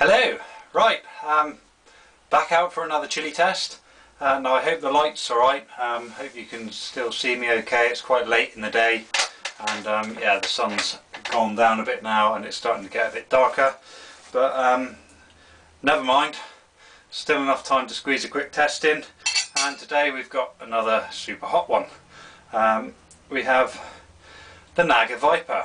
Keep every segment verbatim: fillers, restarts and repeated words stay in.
Hello, right, um, back out for another chili test, and I hope the light's alright. Um, hope you can still see me okay. It's quite late in the day, and um, yeah, the sun's gone down a bit now and it's starting to get a bit darker, but um, never mind, still enough time to squeeze a quick test in. And today we've got another super hot one. Um, we have the Naga Viper.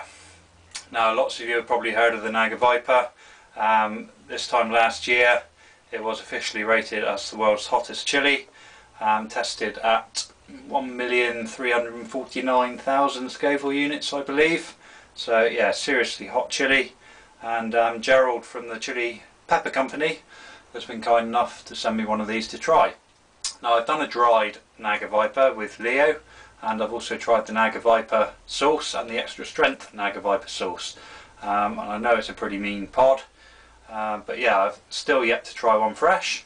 Now, lots of you have probably heard of the Naga Viper. Um, this time last year it was officially rated as the world's hottest chili, um, tested at one million three hundred forty-nine thousand Scoville units, I believe. So yeah, seriously hot chili. And um, Gerald from the Chili Pepper Company has been kind enough to send me one of these to try. Now, I've done a dried Naga Viper with Leo, and I've also tried the Naga Viper sauce and the extra strength Naga Viper sauce, um, and I know it's a pretty mean pod. Uh, but yeah, I've still yet to try one fresh,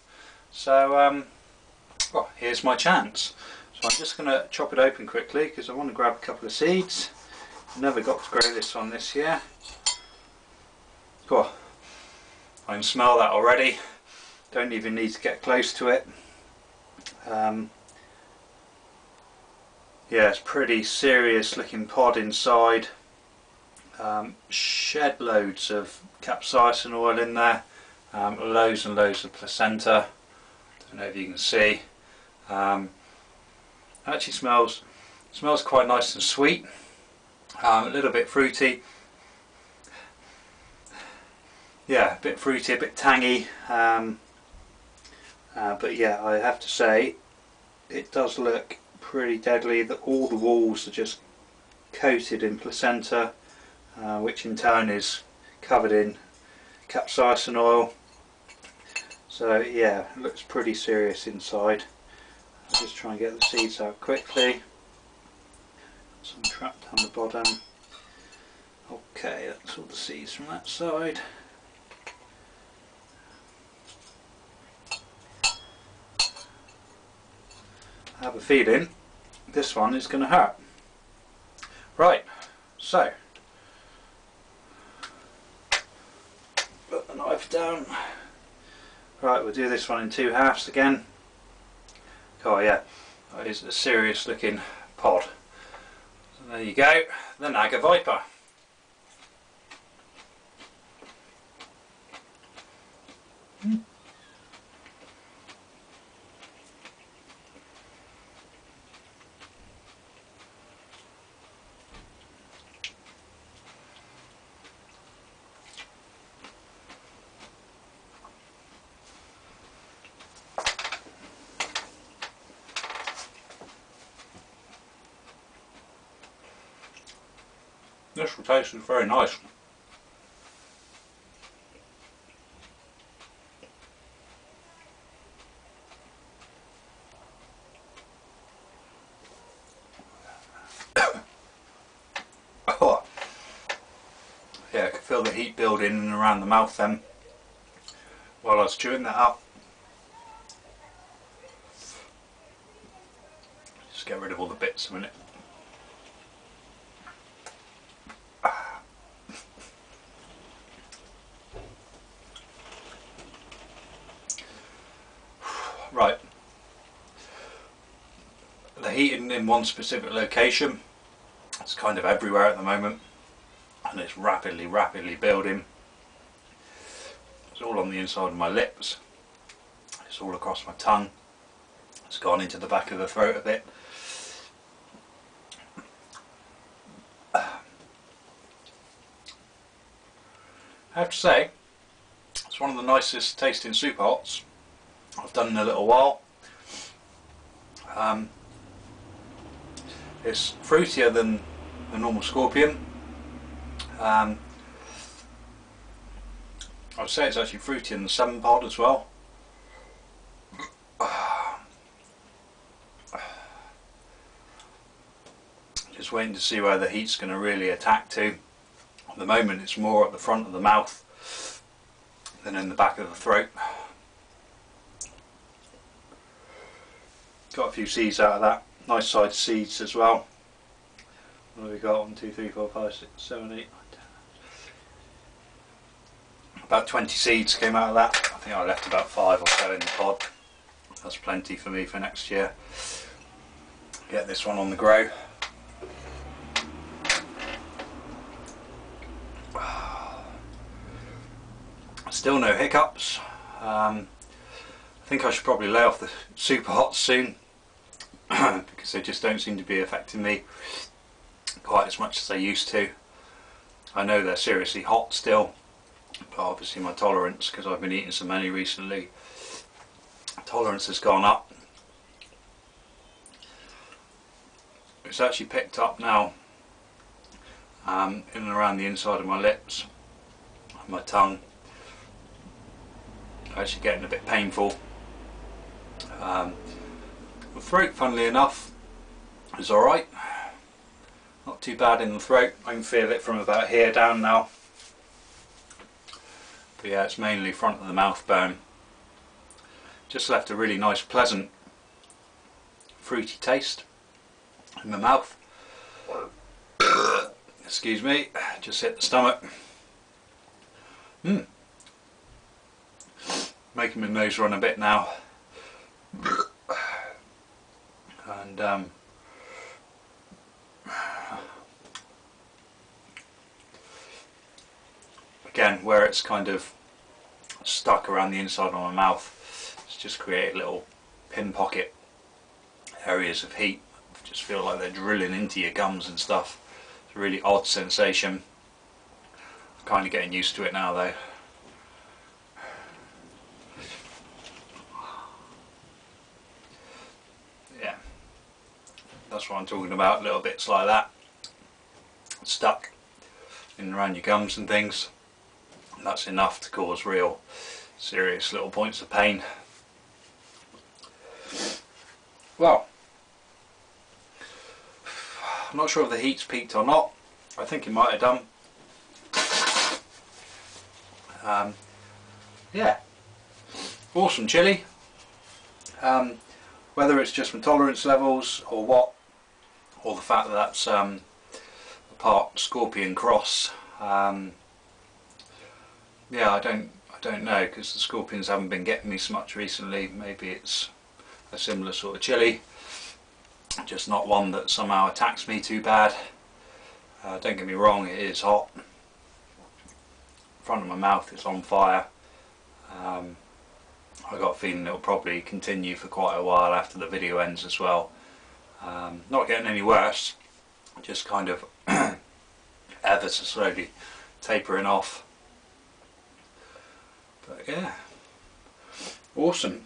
so um, well, here's my chance. So I'm just going to chop it open quickly because I want to grab a couple of seeds. Never got to grow this one this year. Cool. I can smell that already. Don't even need to get close to it. Um, yeah, it's pretty serious looking pod inside. Um, shed loads of capsaicin oil in there, um, loads and loads of placenta. Don't know if you can see. Um, actually smells smells quite nice and sweet, um, a little bit fruity. Yeah, a bit fruity, a bit tangy, um, uh, but yeah, I have to say it does look pretty deadly. That all the walls are just coated in placenta, Uh, which in turn is covered in capsaicin oil. So yeah, it looks pretty serious inside. I'll just try and get the seeds out quickly. Some trapped on the bottom. Okay, that's all the seeds from that side. I have a feeling this one is going to hurt. Right, so down. Right, we'll do this one in two halves again. Oh yeah, that is a serious looking pod. So there you go, the Naga Viper. Mm. This taste is very nice. Oh. Yeah, I could feel the heat building in and around the mouth then while I was chewing that up. Just get rid of all the bits a minute. Right, the heat in, in one specific location, it's kind of everywhere at the moment, and it's rapidly, rapidly building. It's all on the inside of my lips, it's all across my tongue, it's gone into the back of the throat a bit. I have to say, it's one of the nicest tasting super hots I've done in a little while. Um, it's fruitier than the normal scorpion. Um, I'd say it's actually fruitier than the seven pod as well. Just waiting to see where the heat's going to really attack to. At the moment it's more at the front of the mouth than in the back of the throat. Got a few seeds out of that, nice side seeds as well. What have we got? one, two, three, four, five, six, seven, eight, nine, ten. About twenty seeds came out of that. I think I left about five or so in the pod. That's plenty for me for next year. Get this one on the grow. Still no hiccups. Um, I think I should probably lay off the super hots soon because they just don't seem to be affecting me quite as much as they used to. I know they're seriously hot still, but obviously my tolerance, because I've been eating so many recently, tolerance has gone up. It's actually picked up now um, in and around the inside of my lips and my tongue. Actually getting a bit painful. Um, the throat, funnily enough, is alright. Not too bad in the throat. I can feel it from about here down now. But yeah, it's mainly front of the mouth bone. Just left a really nice, pleasant, fruity taste in my mouth. Excuse me, just hit the stomach. Mmm. Making my nose run a bit now, and um, again, where it's kind of stuck around the inside of my mouth, it's just created little pin pocket areas of heat. I just feel like they're drilling into your gums and stuff. It's a really odd sensation. I'm kind of getting used to it now though. That's what I'm talking about, little bits like that stuck in and around your gums and things, and that's enough to cause real serious little points of pain. Well, I'm not sure if the heat's peaked or not. I think it might have done. Um, yeah, awesome chili. Um, whether it's just from tolerance levels or what, or the fact that that's um, a part scorpion cross. Um, yeah, I don't, I don't know, because the scorpions haven't been getting me so much recently. Maybe it's a similar sort of chili, just not one that somehow attacks me too bad. Uh, don't get me wrong, it is hot. In front of my mouth, it's on fire. Um, I got a feeling it'll probably continue for quite a while after the video ends as well. Um, not getting any worse, just kind of ever so slowly tapering off. But yeah, awesome.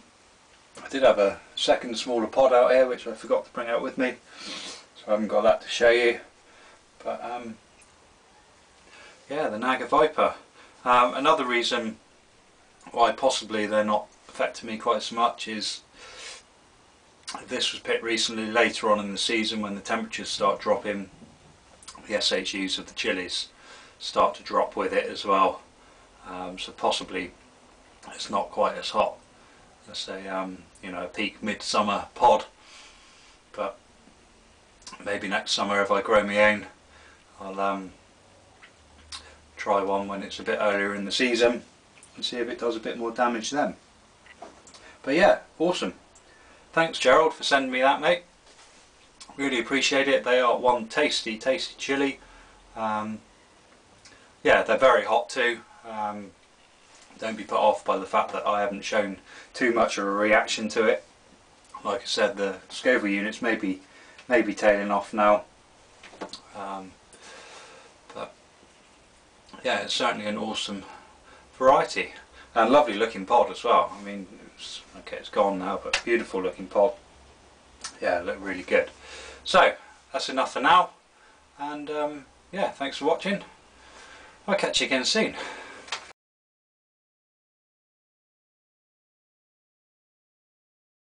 I did have a second smaller pod out here which I forgot to bring out with me, so I haven't got that to show you. But um, yeah, the Naga Viper. Um, another reason why possibly they're not affecting me quite so much is if this was picked recently, later on in the season when the temperatures start dropping, the S H Us of the chilies start to drop with it as well. Um, so possibly it's not quite as hot as a um, you know, a peak midsummer pod, but maybe next summer if I grow my own, I'll um, try one when it's a bit earlier in the season and see if it does a bit more damage then. But yeah, awesome. Thanks Gerald for sending me that, mate. Really appreciate it. They are one tasty, tasty chili. Um, yeah, they're very hot too. Um, don't be put off by the fact that I haven't shown too much of a reaction to it. Like I said, the Scoville units may be, may be tailing off now. Um, but yeah, it's certainly an awesome variety, and lovely looking pod as well. I mean, it's, okay, it's gone now, but beautiful looking pod. Yeah, it looked really good. So that's enough for now, and um, yeah, thanks for watching. I'll catch you again soon.